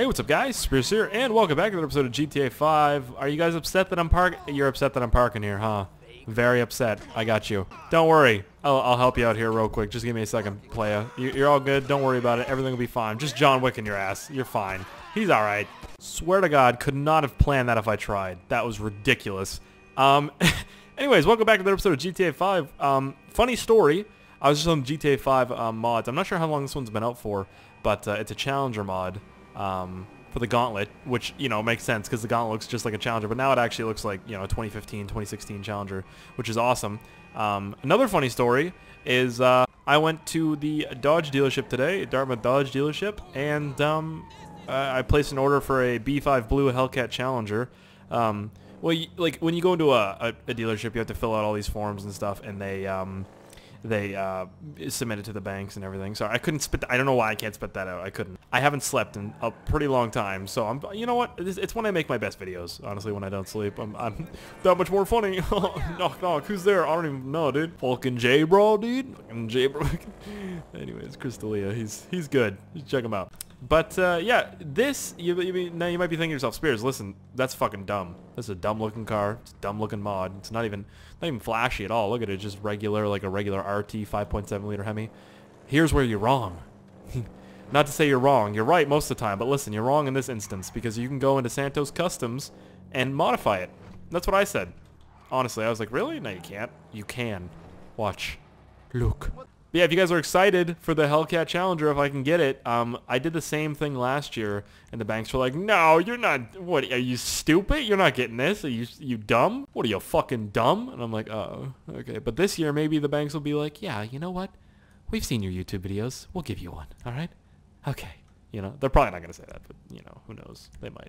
Hey, what's up, guys? Spears here, and welcome back to another episode of GTA 5. Are you guys upset that I'm parking? You're upset that I'm parking here, huh? Very upset. I got you. Don't worry. I'll help you out here real quick. Just give me a second, playa. You're all good. Don't worry about it. Everything will be fine. Just John Wick in your ass. You're fine. He's all right. Swear to God, could not have planned that if I tried. That was ridiculous. Anyways, welcome back to another episode of GTA 5. Funny story. I was just on GTA 5 mods. I'm not sure how long this one's been out for, but it's a Challenger mod. For the Gauntlet, which, you know, makes sense because the Gauntlet looks just like a Challenger, but now it actually looks like, you know, a 2015, 2016 Challenger, which is awesome. Another funny story is I went to the Dodge dealership today, Dartmouth Dodge dealership, and I placed an order for a B5 Blue Hellcat Challenger. Well, like, when you go into a dealership, you have to fill out all these forms and stuff, and they submit it to the banks and everything. Sorry, I couldn't spit that. I don't know why I can't spit that out. I couldn't. I haven't slept in a pretty long time, so I'm, you know what? It's when I make my best videos, honestly, when I don't sleep. I'm that much more funny. Knock, knock. Who's there? I don't even know, dude. Fucking J, bro, dude. Fucking J, bro. Anyways, Chris D'Elia, he's good. Just check him out. But, yeah, this, now you might be thinking to yourself, Spears, listen, that's fucking dumb. This is a dumb-looking car. It's a dumb-looking mod. It's not even flashy at all. Look at it. Just regular, like a regular SRT 5.7-liter Hemi. Here's where you're wrong. Not to say you're wrong. You're right most of the time, but listen, you're wrong in this instance because you can go into Santos Customs and modify it. That's what I said. Honestly, I was like, really? No, you can't. You can. Watch. Look. But yeah, if you guys are excited for the Hellcat Challenger, if I can get it, I did the same thing last year, and the banks were like, no, you're not, what, are you stupid? You're not getting this? Are you dumb? What, are you fucking dumb? And I'm like, oh, okay. But this year, maybe the banks will be like, yeah, you know what? We've seen your YouTube videos. We'll give you one, all right? Okay. You know, they're probably not going to say that, but, you know, who knows? They might.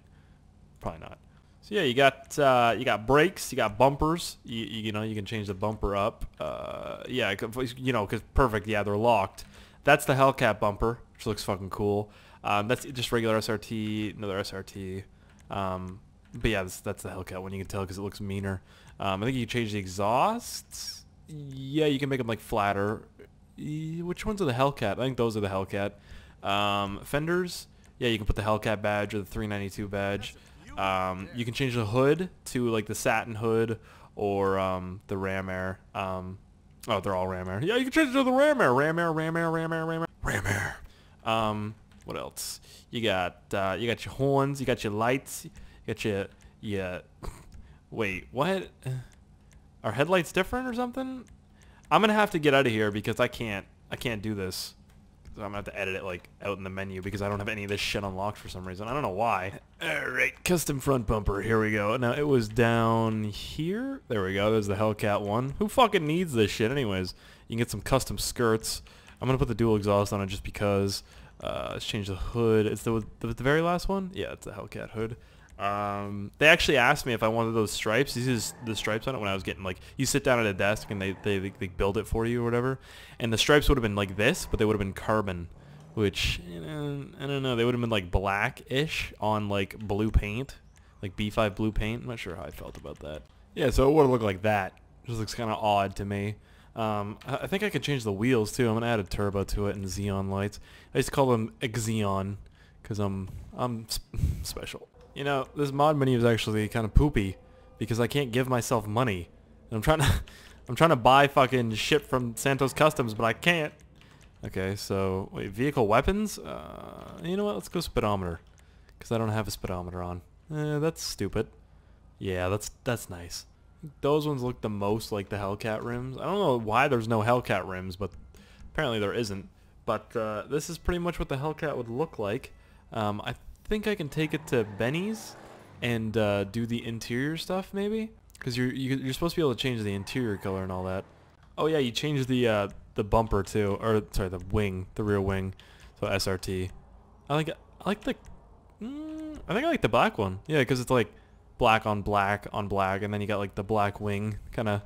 Probably not. So yeah, you got brakes, you got bumpers. You know, you can change the bumper up. Yeah, you know, cause perfect. Yeah, they're locked. That's the Hellcat bumper, which looks fucking cool. That's just regular SRT, another SRT. But yeah, that's the Hellcat one. You can tell because it looks meaner. I think you can change the exhausts. Yeah, you can make them like flatter. Which ones are the Hellcat? I think those are the Hellcat. Fenders. Yeah, you can put the Hellcat badge or the 392 badge. You can change the hood to like the satin hood or the ram air. Oh, they're all ram air. Yeah, you can change it to the ram air. Ram air, ram air, ram air, ram air, ram air. What else? You got your horns. You got your lights. You got your wait, what? Are headlights different or something? I'm gonna have to get out of here because I can't do this. So I'm going to have to edit it, like, out in the menu because I don't have any of this shit unlocked for some reason. I don't know why. All right, custom front bumper. Here we go. Now, it was down here. There we go. There's the Hellcat one. Who fucking needs this shit anyways? You can get some custom skirts. I'm going to put the dual exhaust on it just because. Let's change the hood. It's the very last one? Yeah, it's the Hellcat hood. They actually asked me if I wanted those stripes. These is the stripes on it when I was getting, like, you sit down at a desk and they build it for you or whatever. And the stripes would have been like this, but they would have been carbon, which, you know, I don't know. They would have been like black-ish on like blue paint, like B5 blue paint. I'm not sure how I felt about that. Yeah, so it would have looked like that. It just looks kind of odd to me. I think I could change the wheels too. I'm going to add a turbo to it and Xeon lights. I used to call them Xeon because I'm special. You know, this mod menu is actually kind of poopy because I can't give myself money. And I'm trying to buy fucking shit from Santos Customs, but I can't. Okay, so wait, vehicle weapons? You know what? Let's go speedometer because I don't have a speedometer on. That's stupid. Yeah, that's nice. Those ones look the most like the Hellcat rims. I don't know why there's no Hellcat rims, but apparently there isn't. But this is pretty much what the Hellcat would look like. I think I can take it to Benny's and do the interior stuff maybe, because you're supposed to be able to change the interior color and all that. Oh yeah, you change the bumper too, or sorry, the wing, the rear wing. So SRT. I think I like the black one. Yeah, because it's like black on black on black, and then you got like the black wing. Kind of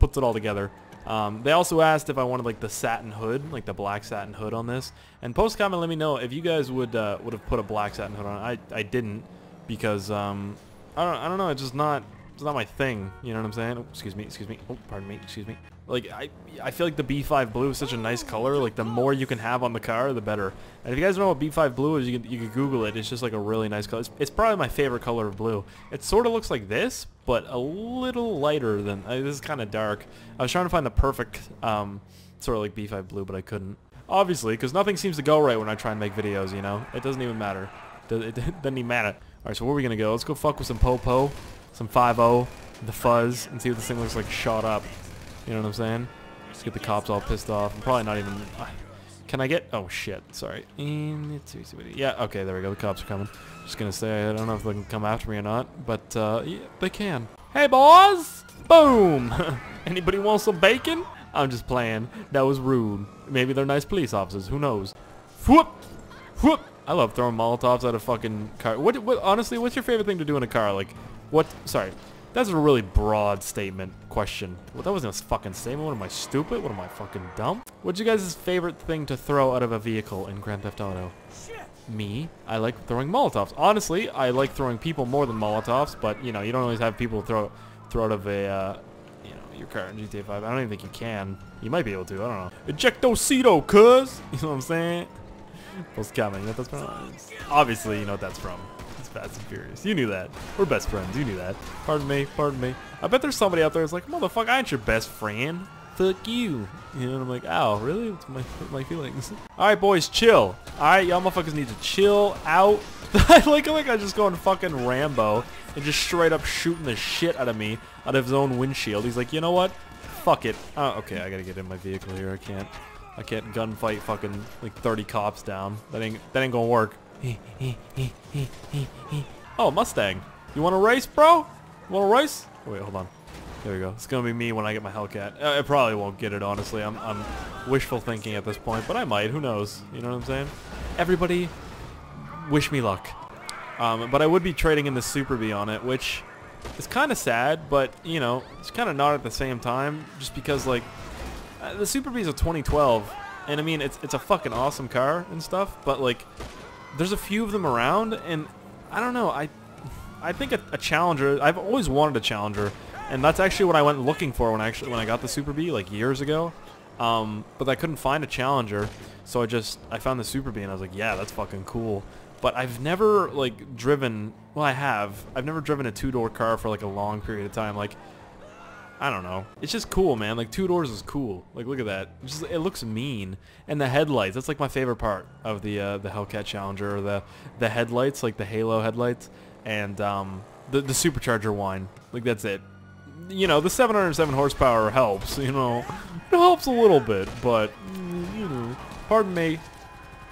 puts it all together. They also asked if I wanted like the satin hood, like the black satin hood on this. And post comment, let me know if you guys would have put a black satin hood on. I didn't because I don't know. It's just not It's not my thing, you know what I'm saying? Oh, excuse me, oh, pardon me, excuse me. Like, I feel like the B5 Blue is such a nice color, like, the more you can have on the car, the better. And if you guys don't know what B5 Blue is, you can Google it, it's just, like, a really nice color. It's probably my favorite color of blue. It sort of looks like this, but a little lighter than, this is kind of dark. I was trying to find the perfect, sort of like B5 Blue, but I couldn't. Obviously, because nothing seems to go right when I try and make videos, you know? It doesn't even matter. It doesn't even matter. Alright, so where are we gonna go? Let's go fuck with some Popo, some 5-0, the fuzz, and see what this thing looks like shot up. You know what I'm saying? Let's get the cops all pissed off. I'm probably not even... Can I get... Oh, shit. Sorry. Yeah, okay, there we go. The cops are coming. Just gonna say, I don't know if they can come after me or not, but, yeah, they can. Hey, boys! Boom! Anybody want some bacon? I'm just playing. That was rude. Maybe they're nice police officers. Who knows? Whoop! Whoop! I love throwing Molotovs at a fucking car. What honestly, what's your favorite thing to do in a car? Like, what? Sorry. That's a really broad statement question. Well, that wasn't a fucking statement. What am I, stupid? What am I, fucking dumb? What's you guys' favorite thing to throw out of a vehicle in Grand Theft Auto? Shit. Me? I like throwing Molotovs. Honestly, I like throwing people more than Molotovs, but, you know, you don't always have people throw out of a, you know, your car in GTA 5. I don't even think you can. You might be able to. I don't know. Ejectocito, cuz! You know what I'm saying? What's coming? You know what that's from? Obviously, you know what that's from. Fast and Furious. You knew that. We're best friends. You knew that. Pardon me. Pardon me. I bet there's somebody out there that's like, motherfucker, I ain't your best friend. Fuck you. You know, and I'm like, ow, really? It's my feelings. All right, boys, chill. All right, y'all motherfuckers need to chill out. I like I just going fucking Rambo and just straight up shooting the shit out of me, out of his own windshield. He's like, you know what? Fuck it. Oh, okay, I gotta get in my vehicle here. I can't gunfight fucking like 30 cops down. That ain't gonna work. Oh, Mustang. You want a race, bro? You want a race? Oh, wait, hold on. There we go. It's gonna be me when I get my Hellcat. I probably won't get it, honestly. I'm wishful thinking at this point, but I might. Who knows? You know what I'm saying? Everybody, wish me luck. But I would be trading in the Superbee on it, which is kind of sad, but, you know, it's kind of not at the same time, just because, like, the Superbee's a 2012, and, I mean, it's a fucking awesome car and stuff, but, like, there's a few of them around, and I don't know, I think a Challenger, I've always wanted a Challenger, and that's actually what I went looking for when I got the Superbee, like, years ago, but I couldn't find a Challenger, so I found the Superbee, and I was like, yeah, that's fucking cool, but I've never, like, driven, well, I've never driven a two-door car for, like, a long period of time, like, I don't know. It's just cool, man. Like, two doors is cool. Like, look at that. It looks mean. And the headlights. That's, like, my favorite part of the Hellcat Challenger. Or the headlights, like the halo headlights. And the supercharger wine. Like, that's it. You know, the 707 horsepower helps, you know. It helps a little bit, but, you know. Pardon me.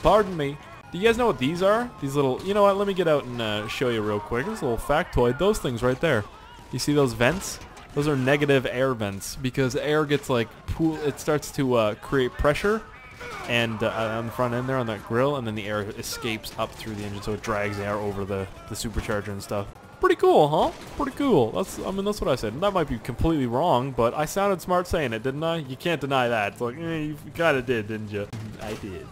Pardon me. Do you guys know what these are? These little... You know what? Let me get out and show you real quick. This little factoid. Those things right there. You see those vents? Those are negative air vents because air gets like pool. It starts to create pressure, and on the front end there on that grill, and then the air escapes up through the engine, so it drags air over the supercharger and stuff. Pretty cool, huh? Pretty cool. I mean that's what I said. That might be completely wrong, but I sounded smart saying it, didn't I? You can't deny that. It's like you kind of did, didn't you? I did.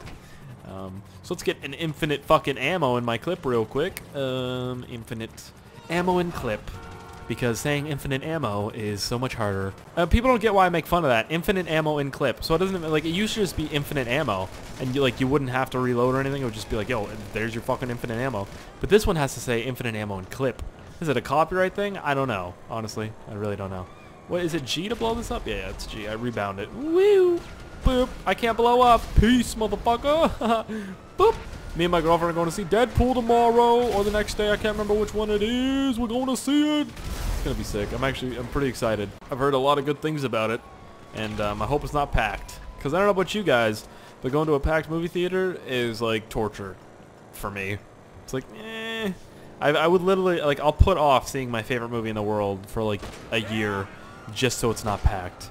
So let's get an infinite fucking ammo in my clip real quick. Infinite ammo and clip. Because saying infinite ammo is so much harder. People don't get why I make fun of that. Infinite ammo in clip. So it doesn't, like, it used to just be infinite ammo. And, you wouldn't have to reload or anything. It would just be like, yo, there's your fucking infinite ammo. But this one has to say infinite ammo in clip. Is it a copyright thing? I don't know. Honestly, I really don't know. What, is it G to blow this up? Yeah, it's G. I rebound it. Woo! Boop! I can't blow up! Peace, motherfucker! Boop! Me and my girlfriend are going to see Deadpool tomorrow or the next day. I can't remember which one it is. We're going to see it. It's going to be sick. I'm pretty excited. I've heard a lot of good things about it, and I hope it's not packed. Because I don't know about you guys, but going to a packed movie theater is like torture for me. It's like, eh. I would literally, like, I'll put off seeing my favorite movie in the world for like a year just so it's not packed.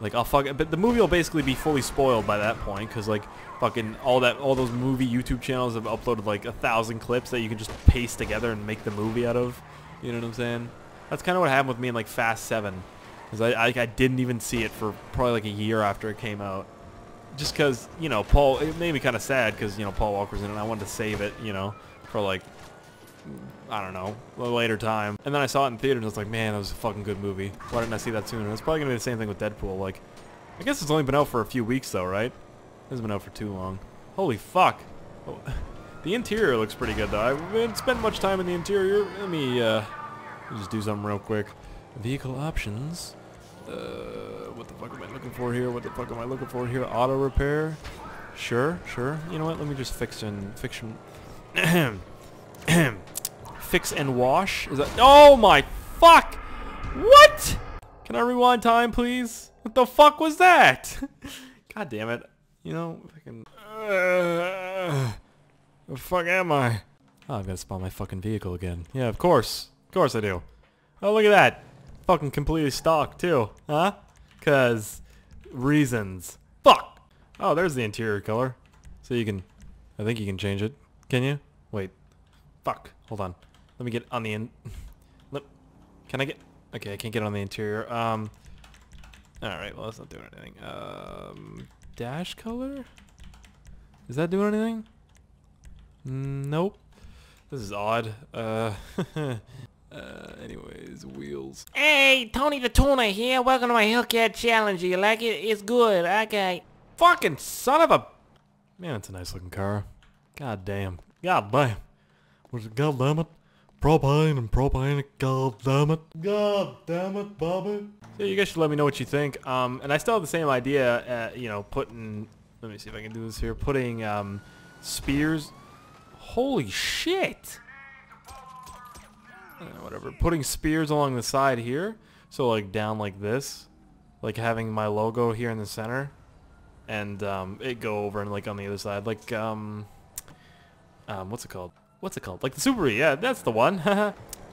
Like, I'll fuck it, but the movie will basically be fully spoiled by that point, because, like, fucking all those movie YouTube channels have uploaded, like, 1,000 clips that you can just paste together and make the movie out of. You know what I'm saying? That's kind of what happened with me in, like, Fast 7, because I didn't even see it for probably, like, a year after it came out. Just because, you know, it made me kind of sad, because, you know, Paul Walker's in it, and I wanted to save it, you know, for, like, I don't know, a later time. And then I saw it in theaters and I was like, man, that was a fucking good movie. Why didn't I see that sooner? And it's probably gonna be the same thing with Deadpool. Like, I guess it's only been out for a few weeks though, right? It hasn't been out for too long. Holy fuck. Oh, the interior looks pretty good though. I haven't spent much time in the interior. Let me just do something real quick. Vehicle options. What the fuck am I looking for here? What the fuck am I looking for here? Auto repair. Sure, sure. You know what? Let me just fix and wash. Is that? Oh my fuck! What? Can I rewind time, please? What the fuck was that? God damn it! You know, fucking. Where the fuck am I? Oh, I've got to spawn my fucking vehicle again. Yeah, of course I do. Oh, look at that! Fucking completely stocked too, huh? Cause reasons. Fuck. Oh, there's the interior color. So you can, I think you can change it. Can you? Wait. Fuck. Hold on. Let me get on the in. Can I get? Okay, I can't get on the interior. All right. Well, that's not doing anything. Dash color. Is that doing anything? Nope. This is odd. Anyways, wheels. Hey, Tony the Tuner here. Welcome to my Hellcat Challenger. You like it? It's good. Okay. Fucking son of a... Man, it's a nice looking car. God damn. God damn. God damn it. Propane and propane. God damn it. God damn it, Bobby. So you guys should let me know what you think. And I still have the same idea, you know, putting... Let me see if I can do this here. Putting, spears... Holy shit! Whatever, putting spears along the side here, so like down like this, like having my logo here in the center, and it go over and like on the other side, like what's it called? What's it called? Like the Superbee, yeah, that's the one.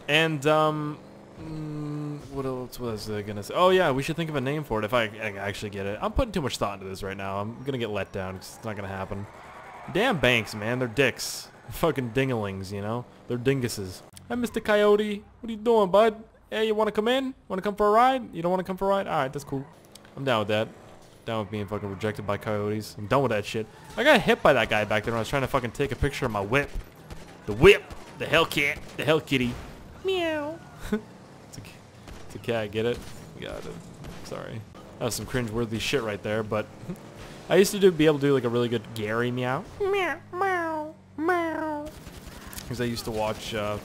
And what else was I gonna say? Oh yeah, we should think of a name for it if I actually get it. I'm putting too much thought into this right now. I'm gonna get let down because it's not gonna happen. Damn banks, man, they're dicks. Fucking dingalings, you know? They're dinguses. Hi, Mr. Coyote. What are you doing, bud? Hey, you want to come in? Want to come for a ride? You don't want to come for a ride? Alright, that's cool. I'm down with that. Down with being fucking rejected by coyotes. I'm done with that shit. I got hit by that guy back there when I was trying to fucking take a picture of my whip. The whip. The Hellcat. The Hell Kitty. Meow. It's a cat, get it? Got it. Sorry. That was some cringe-worthy shit right there, but... I used to be able to do like a really good Gary meow. Meow, meow, meow. Because I used to watch, okay,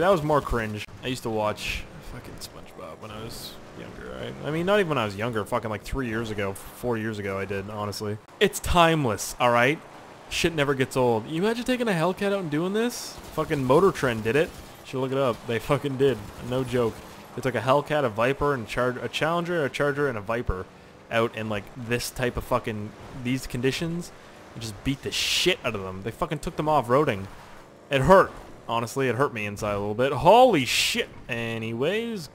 that was more cringe. I used to watch fucking SpongeBob when I was younger, right? I mean, not even when I was younger, fucking like 3 years ago, 4 years ago I did, honestly. It's timeless, alright? Shit never gets old. You imagine taking a Hellcat out and doing this? Fucking Motor Trend did it. You should look it up. They fucking did. No joke. They took a Hellcat, a Viper, and a Challenger, a Charger, and a Viper out in like this type of fucking these conditions and just beat the shit out of them. They fucking took them off-roading. It hurt, honestly. It hurt me inside a little bit. Holy shit. Anyways,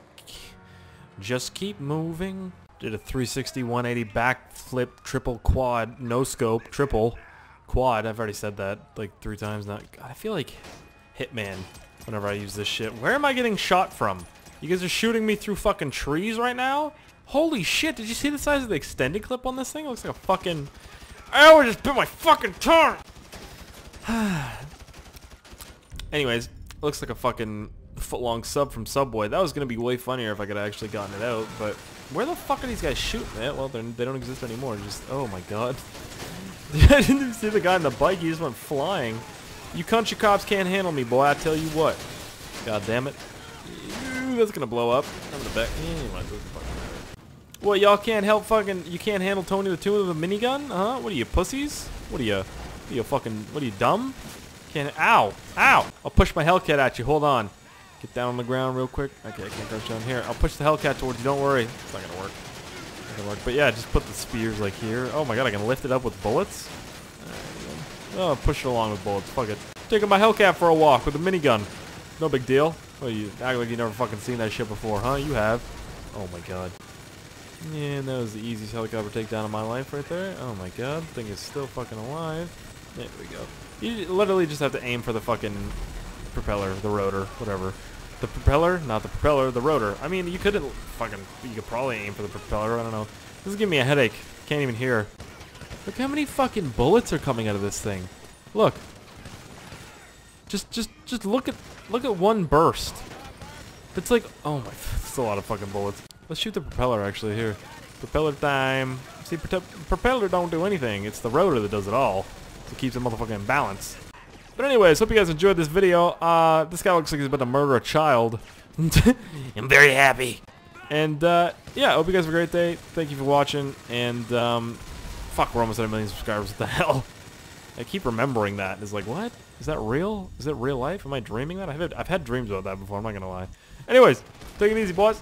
just keep moving. Did a 360 180 backflip triple quad no scope triple quad. I've already said that like 3 times now. God, I feel like Hitman whenever I use this shit. Where am I getting shot from? You guys are shooting me through fucking trees right now? Holy shit, did you see the size of the extended clip on this thing? It looks like a fucking... I always just bit my fucking tongue! Anyways, looks like a fucking foot-long sub from Subway. That was gonna be way funnier if I could have actually gotten it out, but... Where the fuck are these guys shooting at? Well, they don't exist anymore, just... Oh my god. I didn't even see the guy on the bike, he just went flying. You country cops can't handle me, boy, I tell you what. God damn it. Ew, that's gonna blow up. I'm gonna back... Well, y'all can't help fucking, you can't handle Tony the Tuner with a minigun? Huh? What are you, pussies? What are you fucking, what are you, dumb? Can't, ow, ow! I'll push my Hellcat at you, hold on. Get down on the ground real quick. Okay, I can't crouch down here. I'll push the Hellcat towards you, don't worry. It's not gonna work. It's not gonna work, but yeah, just put the spears like here. Oh my god, I can lift it up with bullets? Oh, push it along with bullets, fuck it. Taking my Hellcat for a walk with a minigun. No big deal. Well, you act like you never fucking seen that shit before, huh? You have. Oh my god. Yeah, and that was the easiest helicopter takedown of my life right there. Oh my god, the thing is still fucking alive. There we go. You literally just have to aim for the fucking propeller, the rotor, whatever. The propeller? Not the propeller, the rotor. I mean, you couldn't fucking... You could probably aim for the propeller, I don't know. This is giving me a headache. Can't even hear. Look how many fucking bullets are coming out of this thing. Look. Just look at one burst. It's like, oh my, that's a lot of fucking bullets. Let's shoot the propeller actually here. Propeller time. See, propeller don't do anything. It's the rotor that does it all. So it keeps the motherfucking in balance. But anyways, hope you guys enjoyed this video. This guy looks like he's about to murder a child. I'm very happy. And yeah, hope you guys have a great day. Thank you for watching. And fuck, we're almost at a million subscribers. What the hell? I keep remembering that. It's like, what? Is that real? Is that real life? Am I dreaming that? I've had dreams about that before. I'm not gonna lie. Anyways, take it easy, boys.